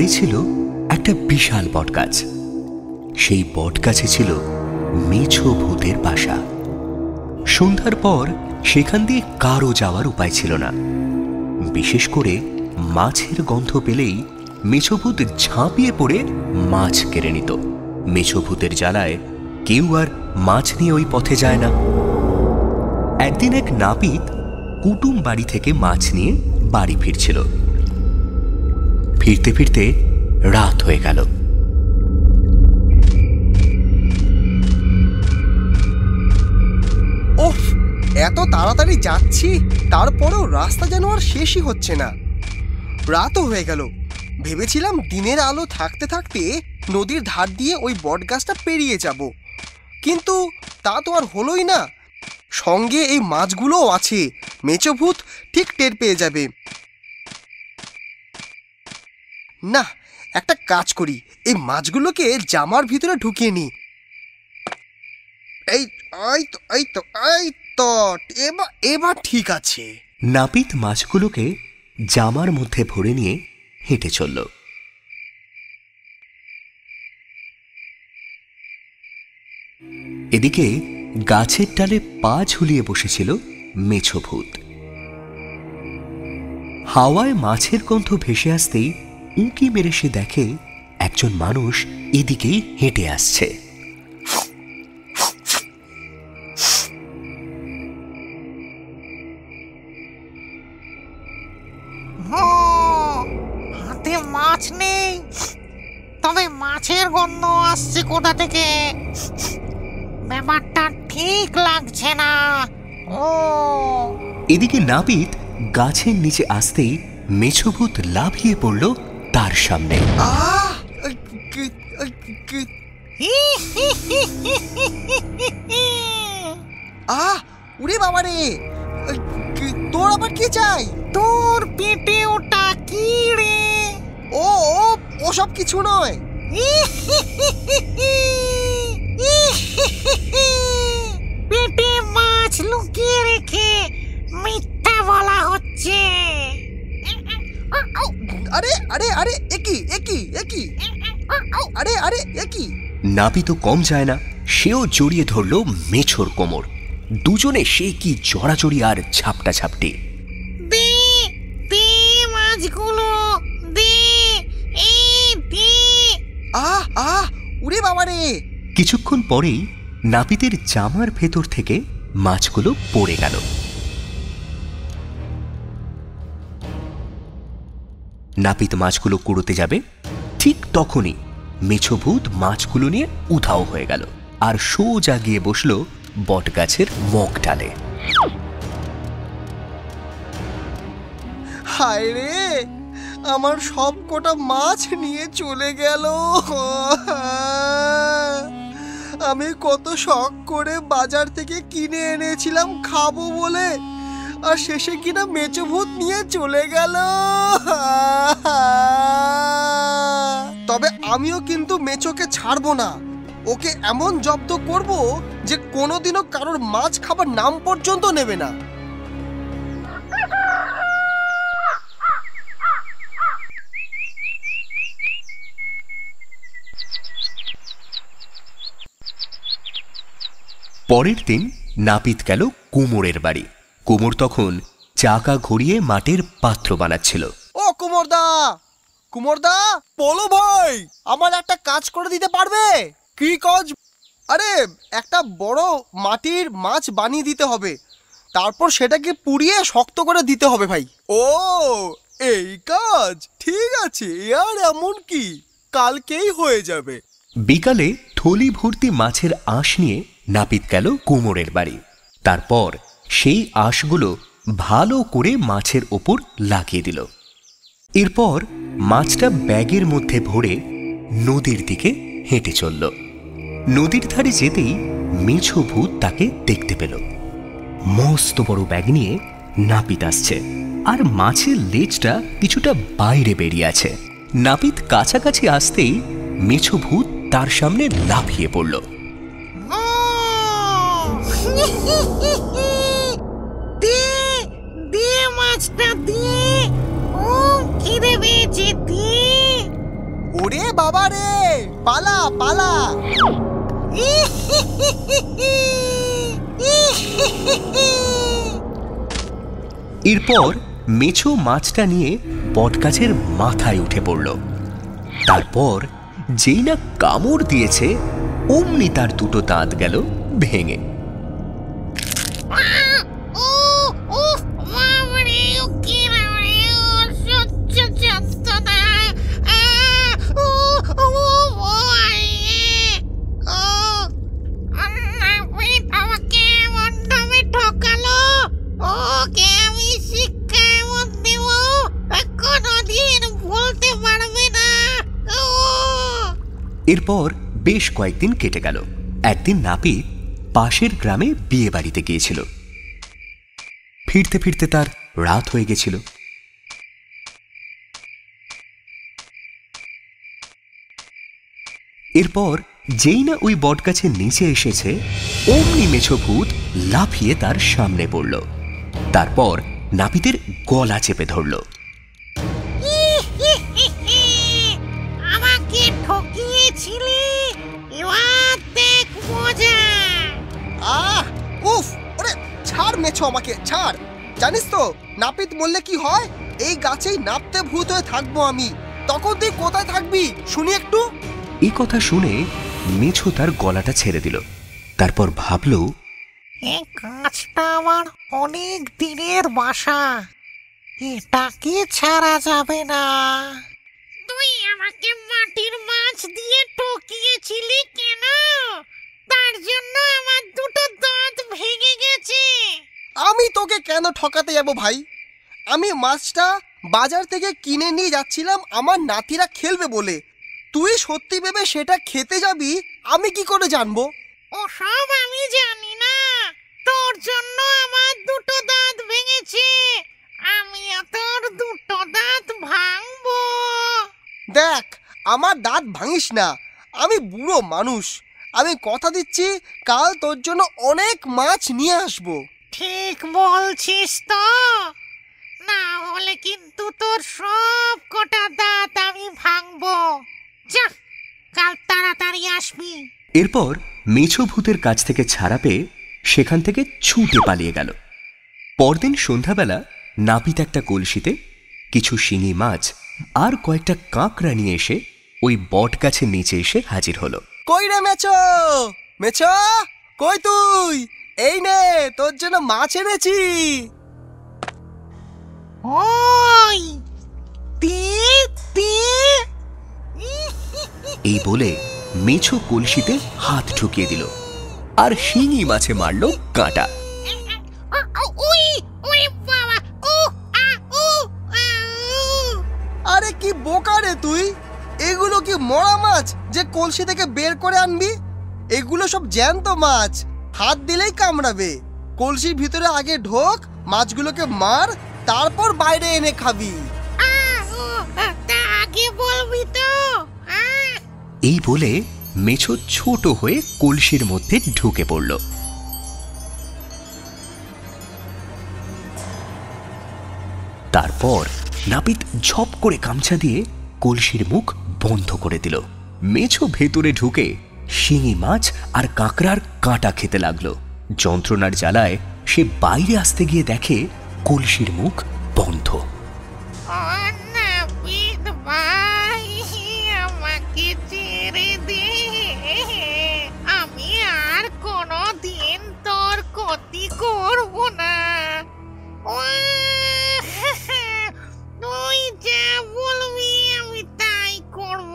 বাড়ি ছিল একটা বিশাল বটগাছ। সেই বটগাছে ছিল মেছো ভূতের বাসা। সন্ধ্যার পর সেখান দিয়ে কারও যাওয়ার উপায় ছিল না। বিশেষ করে মাছের গন্ধ পেলেই মেছো ভূত ঝাঁপিয়ে পড়ে মাছ কেড়ে নিত। মেছো ভূতের জ্বালায় কেউ আর মাছ নিয়ে ওই পথে যায় না। একদিন এক নাপিত কুটুম বাড়ি থেকে মাছ নিয়ে বাড়ি ফিরছিল। ফিরতে ফিরতে রাত হয়ে গেল। উফ, এত তাড়াতাড়ি যাচ্ছি, তারপরেও রাস্তা যেন আর শেষই হচ্ছে না। রাতও হয়ে গেল। ভেবেছিলাম দিনের আলো থাকতে থাকতে নদীর ধার দিয়ে ওই বটগাছটা পেরিয়ে যাব, কিন্তু তা তো আর হলোই না। সঙ্গে এই মাছগুলোও আছে, মেছো ভূত ঠিক টের পেয়ে যাবে। না, একটা কাজ করি, এই মাছগুলোকে জামার ভিতরে ঢুকিয়ে নি। এই তো এবার ঠিক আছে। নাপিত মাছগুলোকে জামার মধ্যে ভরে নিয়ে হেঁটে চলল। এদিকে গাছের ডালে পা ঝুলিয়ে বসেছিল মেছো ভূত। হাওয়ায় মাছের গন্ধ ভেসে আসতেই উঁকি মেরে সে দেখে একজন মানুষ এদিকেই হেঁটে আসছে। হাতে মাছ নেই, তবে মাছের গন্ধ আসছে কোথা থেকে? ব্যাপারটা ঠিক লাগছে না। ও, এদিকে নাপিত গাছের নিচে আসতেই মেছো ভূত লাফিয়ে পড়ল তার সামনে। উড়ে বাবা রে, তোর আবার কি চাই? তোর পেটে ওটা কি রে? ও সব কিছু নয়। পেটে মাছ লুকিয়ে রেখে মিথ্যা বলা হচ্ছে। আরে একই আরে একই। নাপিত কম যায় না, সেও জড়িয়ে ধরল মেছোর কোমর। দুজনে সে কি জড়াজড়ি আর ঝাপটা ঝাপটি। উড়ে বাবা রে! কিছুক্ষণ পরেই নাপিতের জামার ভেতর থেকে মাছগুলো পড়ে গেল। নাপিত মাছগুলো কুড়োতে যাবে, ঠিক তখনই মেছো ভূত মাছগুলো নিয়ে উধাও হয়ে গেল আর সোজা গিয়ে বসল বটগাছের মগ ডালে। হায় রে, আমার সব কটা মাছ নিয়ে চলে গেল। আমি কত শখ করে বাজার থেকে কিনে এনেছিলাম খাবো বলে, আর শেষে কিনা মেছো ভূত নিয়ে চলে গেল। তবে আমিও কিন্তু মেছোকে ছাড়বো না। ওকে এমন জব্দ করব যে কোনোদিনও কারোর মাছ খাবার নাম পর্যন্ত নেবে না। পরের দিন নাপিত গেল কুমোরের বাড়ি। কুমোর তখন চাকা ঘুরিয়ে মাটির পাত্র বানাচ্ছিল। ও কুমোরদা, বলো ভাই, আমার একটা কাজ করে দিতে পারবে? কি কাজ? আরে, একটা বড় মাটির মাছ বানিয়ে দিতে হবে, তারপর সেটাকে পুড়িয়ে শক্ত করে দিতে হবে ভাই। ও, এই কাজ? ঠিক আছে, আর এমন কি, কালকেই হয়ে যাবে। বিকালে থলি ভর্তি মাছের আঁশ নিয়ে নাপিত গেল কুমোরের বাড়ি। তারপর সেই আঁশগুলো ভালো করে মাছের ওপর লাগিয়ে দিল। এরপর মাছটা ব্যাগের মধ্যে ভরে নদীর দিকে হেঁটে চলল। নদীর ধারে যেতেই মেছো ভূত তাকে দেখতে পেল। মস্ত বড় ব্যাগ নিয়ে নাপিত আসছে, আর মাছের লেজটা কিছুটা বাইরে বেরিয়ে আছে। নাপিত কাছাকাছি আসতেই মেছো ভূত তার সামনে লাফিয়ে পড়ল। ওরে বাবা রে, পালা পালা। এরপর মেছো মাছটা নিয়ে বটগাছের মাথায় উঠে পড়ল। তারপর যেই না কামড় দিয়েছে অমনি তার দুটো দাঁত গেল ভেঙে। এরপর বেশ কয়েকদিন কেটে গেল। একদিন নাপিত পাশের গ্রামে বিয়ে বাড়িতে গিয়েছিল। ফিরতে ফিরতে তার রাত হয়ে গেছিল। এরপর যেই না ওই বটগাছের নিচে এসেছে অমনি মেছো ভূত লাফিয়ে তার সামনে পড়ল। তারপর নাপিতের গলা চেপে ধরল। জানিস তো নাপিত বললে কি হয়, এই গাছেই নাপতে ভূত হয়ে থাকবো আমি, তখন তুই কোথায় থাকবি শুনি একটু। এই কথা শুনে মেছো তার গলাটা ছেড়ে দিল। তারপর ভাবল, এই গাছটা আমার অনেক দিনের বাসা, এটাকে ছাড়া যাবে না। তুই আমাকে মাটির মাছ দিয়ে ঠকিয়েছিলি কেন, তার জন্য আমার দুটো দাঁত ভেঙে গেছে। আমি তোকে কেন ঠকাতে যাব ভাই, আমি মাছটা বাজার থেকে কিনে নিয়ে যাচ্ছিলাম আমার নাতিরা খেলবে বলে। তুই সত্যি ভেবে সেটা খেতে যাবি আমি কি করে জানবো? ওসব আমি জানি না, তোর জন্য আমার দুটো দাঁত ভেঙেছে, আমি তোর দুটো দাঁত ভাঙবো। দেখ আমার দাঁত ভাঙিস না, আমি বুড়ো মানুষ, আমি কথা দিচ্ছি কাল তোর জন্য অনেক মাছ নিয়ে আসবো। ঠিক বলছিস তো? না হলে কিন্তু তোর সব কটা দাঁত আমি ভাঙবো, যা কাল তাড়াতাড়ি আসবি। এরপর মেছো ভূতের কাছ থেকে ছাড়া পেয়ে সেখান থেকে ছুটে পালিয়ে গেল। পরদিন সন্ধ্যাবেলা নাপিত একটা কলসিতে কিছু শিঙি মাছ আর কয়েকটা কাঁকড়া নিয়ে এসে ওই বট গাছের নিচে এসে হাজির হলো। কই রে মেছো, মেছো কই তুই? এই নে তোর জন্য মাছ এনেছি। এই বলে মেছো কলসিতে হাত ঢুকিয়ে দিল আর শিঙি মাছে মারল কাঁটা। আরে কি বোকা রে তুই, এগুলো কি মরা মাছ যে কলসি থেকে বের করে আনবি? এগুলো সব জ্যান্ত মাছ, হাত দিলেই কামড়াবে। কলসির ভিতরে আগে ঢোক, মাছগুলোকে মার, তারপর বাইরে এনে খাবি। এই বলে মেছো ছোট হয়ে কলসির মধ্যে ঢুকে পড়ল। তারপর নাপিত ঝপ করে গামছা দিয়ে কলসির মুখ বন্ধ করে দিল। মেছো ভেতরে ঢুকে শিঙি মাছ আর কাঁকড়ার কাঁটা খেতে লাগলো। যন্ত্রণার জ্বালায় সে বাইরে আসতে গিয়ে দেখে কলসির মুখ বন্ধ। আমি আর কোনদিন তোর ক্ষতি করব না, তুই যা বলবি আমি তাই করব।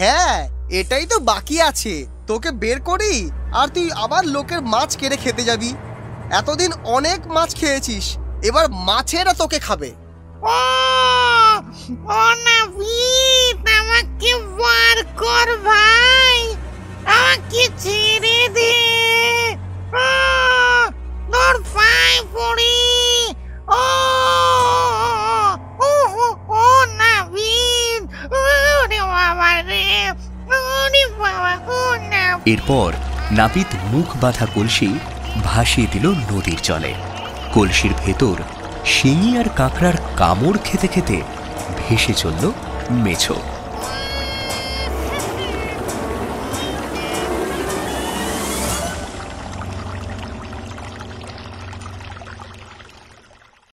হ্যাঁ এটাই তো বাকি আছে, তোকে বের করি আর তুই আবার লোকের মাছ কেড়ে খেতে যাবি। এতদিন অনেক মাছ খেয়েছিস, এবার মাছেরা তোকে খাবে। ও নাপিত আমাকে বার কর ভাই, আমাকে ছেড়ে দে, তোর পায়ে পড়ি। ও ও নাপিত, ওরে বাবা রে। এরপর নাপিত মুখ বাঁধা কলসি ভাসিয়ে দিল নদীর জলে। কলসির ভেতর শিঙি আর কাঁকড়ার কামড় খেতে খেতে ভেসে চলল मेछो।